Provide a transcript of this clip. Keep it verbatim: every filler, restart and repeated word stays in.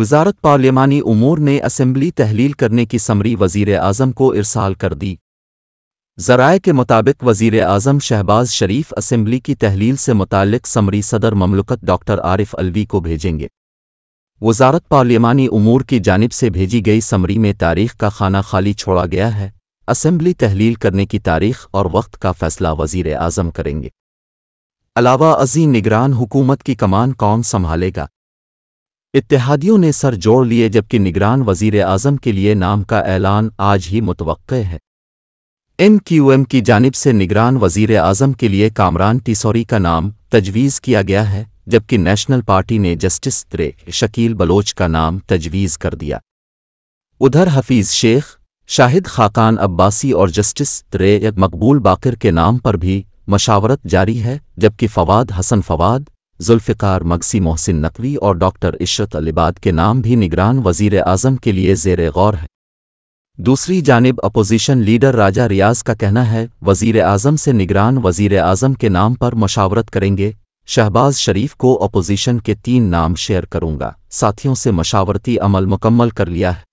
वजारत पार्लिमानी उमूर ने असेंबली तहलील करने की समरी वज़ीर आज़म को इरसाल कर दी। ज़राए के मुताबिक वज़ीर आज़म शहबाज शरीफ असेंबली की तहलील से मुतालिक समरी सदर ममलकत डॉक्टर आरिफ अलवी को भेजेंगे। वजारत पार्लिमानी उमूर की जानिब से भेजी गई समरी में तारीख का खाना खाली छोड़ा गया है। असेंबली तहलील करने की तारीख और वक्त का फैसला वज़ीर आज़म करेंगे। अलावा अजीम निगरान हुकूमत की कमान कौन संभालेगा? इत्तेहादियों ने सर जोड़ लिए, जबकि निगरान वज़ीर आज़म के लिए नाम का ऐलान आज ही मुतवक्के है। एम क्यू एम की जानिब से निगरान वज़ीर आज़म के लिए कामरान टेसोरी का नाम तजवीज़ किया गया है, जबकि नेशनल पार्टी ने जस्टिस त्रे शकील बलोच का नाम तजवीज़ कर दिया। उधर हफीज़ शेख, शाहिद खाकान अब्बासी और जस्टिस त्रे मकबूल बाकिर के नाम पर भी मशावरत जारी है, जबकि फवाद हसन फवाद, जुल्फ़िकार मगसी, मोहसिन नकवी और डॉक्टर इशरत-उल-इबाद के नाम भी निगरान वज़ीर आज़म के लिए ज़ेर गौर है। दूसरी जानिब अपोजिशन लीडर राजा रियाज का कहना है, वज़ीर आज़म से निगरान वज़ीर आज़म के नाम पर मशावरत करेंगे। शहबाज शरीफ को अपोजिशन के तीन नाम शेयर करूंगा, साथियों से मशावरती अमल मुकम्मल कर लिया है।